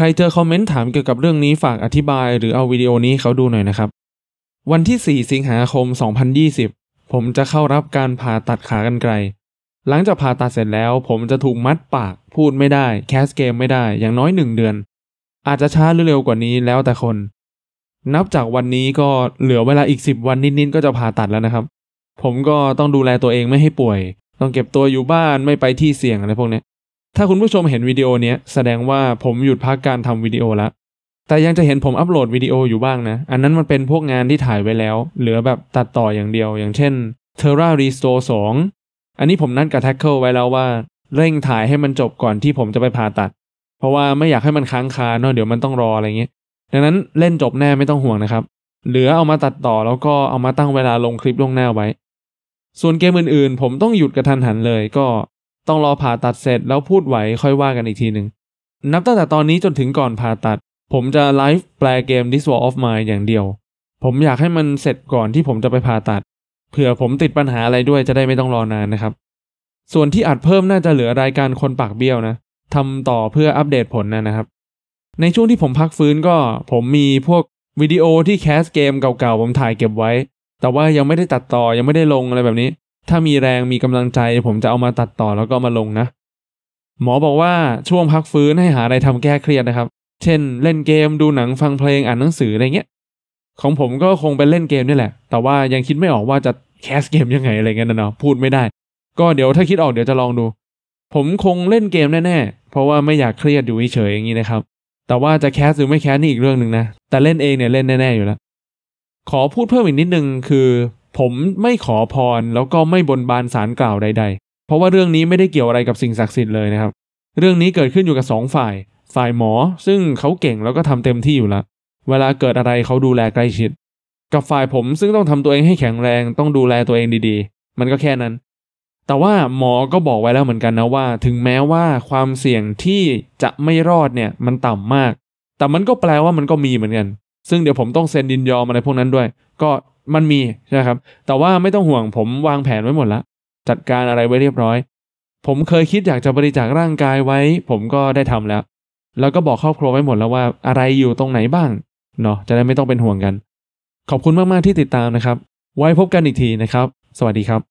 ครเจอคอมเมนต์ถามเกี่ยวกับเรื่องนี้ฝากอธิบายหรือเอาวิดีโอนี้เขาดูหน่อยนะครับวันที่4สิงหาคม2020ผมจะเข้ารับการผ่าตัดขากรรไกรหลังจากผ่าตัดเสร็จแล้วผมจะถูกมัดปากพูดไม่ได้แคสเกมไม่ได้อย่างน้อย1เดือนอาจจะช้าหรือเร็วกว่านี้แล้วแต่คนนับจากวันนี้ก็เหลือเวลาอีก10วันนิดๆก็จะผ่าตัดแล้วนะครับผมก็ต้องดูแลตัวเองไม่ให้ป่วยต้องเก็บตัวอยู่บ้านไม่ไปที่เสี่ยงอะไรพวกนี้ถ้าคุณผู้ชมเห็นวิดีโอนี้แสดงว่าผมหยุดพักการทำวิดีโอละแต่ยังจะเห็นผมอัปโหลดวิดีโออยู่บ้างนะอันนั้นมันเป็นพวกงานที่ถ่ายไว้แล้วเหลือแบบตัดต่ออย่างเดียวอย่างเช่น Terra Restore 2อันนี้ผมนัดกับ Tackle ไว้แล้วว่าเร่งถ่ายให้มันจบก่อนที่ผมจะไปผ่าตัดเพราะว่าไม่อยากให้มันค้างคาเนาะเดี๋ยวมันต้องรออะไรเงี้ยดังนั้นเล่นจบแน่ไม่ต้องห่วงนะครับเหลือเอามาตัดต่อแล้วก็เอามาตั้งเวลาลงคลิปล่วงหน้าไว้ส่วนเกมอื่นๆผมต้องหยุดกระทันหันเลยก็ต้องรอผ่าตัดเสร็จแล้วพูดไหวค่อยว่ากันอีกทีหนึ่งนับตั้งแต่ตอนนี้จนถึงก่อนผ่าตัดผมจะไลฟ์แปลเกม This War of Mine อย่างเดียวผมอยากให้มันเสร็จก่อนที่ผมจะไปผ่าตัดเผื่อผมติดปัญหาอะไรด้วยจะได้ไม่ต้องรอนานนะครับส่วนที่อัดเพิ่มน่าจะเหลือรายการคนปากเบี้ยวนะทำต่อเพื่ออัปเดตผลนะครับในช่วงที่ผมพักฟื้นก็ผมมีพวกวิดีโอที่แคสเกมเก่าๆผมถ่ายเก็บไว้แต่ว่ายังไม่ได้ตัดต่อยังไม่ได้ลงอะไรแบบนี้ถ้ามีแรงมีกำลังใจผมจะเอามาตัดต่อแล้วก็มาลงนะหมอบอกว่าช่วงพักฟื้นให้หาอะไรทำแก้เครียดนะครับเช่นเล่นเกมดูหนังฟังเพลงอ่านหนังสืออะไรเงี้ยของผมก็คงเป็นเล่นเกมนี่แหละแต่ว่ายังคิดไม่ออกว่าจะแคสเกมยังไงอะไรเงี้ยนะเนาะพูดไม่ได้ก็เดี๋ยวถ้าคิดออกเดี๋ยวจะลองดูผมคงเล่นเกมแน่ๆเพราะว่าไม่อยากเครียดอยู่เฉยๆอย่างนี้นะครับแต่ว่าจะแคสหรือไม่แคสนี่อีกเรื่องหนึ่งนะแต่เล่นเองเนี่ยเล่นแน่ๆอยู่แล้วขอพูดเพิ่มอีกนิดนึงคือผมไม่ขอพรแล้วก็ไม่บนบานศาลกล่าวใดๆเพราะว่าเรื่องนี้ไม่ได้เกี่ยวอะไรกับสิ่งศักดิ์สิทธิ์เลยนะครับเรื่องนี้เกิดขึ้นอยู่กับ2ฝ่ายหมอซึ่งเขาเก่งแล้วก็ทำเต็มที่อยู่แล้วเวลาเกิดอะไรเขาดูแลใกล้ชิดกับฝ่ายผมซึ่งต้องทำตัวเองให้แข็งแรงต้องดูแลตัวเองดีๆมันก็แค่นั้นแต่ว่าหมอก็บอกไว้แล้วเหมือนกันนะว่าถึงแม้ว่าความเสี่ยงที่จะไม่รอดเนี่ยมันต่ำมากแต่มันก็แปลว่ามันก็มีเหมือนกันซึ่งเดี๋ยวผมต้องเซ็นยินยอมอะไรพวกนั้นด้วยก็มันมีใช่ครับแต่ว่าไม่ต้องห่วงผมวางแผนไว้หมดแล้วจัดการอะไรไว้เรียบร้อยผมเคยคิดอยากจะบริจาคร่างกายไว้ผมก็ได้ทำแล้วก็บอกครอบครัวไว้หมดแล้วว่าอะไรอยู่ตรงไหนบ้างเนาะจะได้ไม่ต้องเป็นห่วงกันขอบคุณมากๆที่ติดตามนะครับไว้พบกันอีกทีนะครับสวัสดีครับ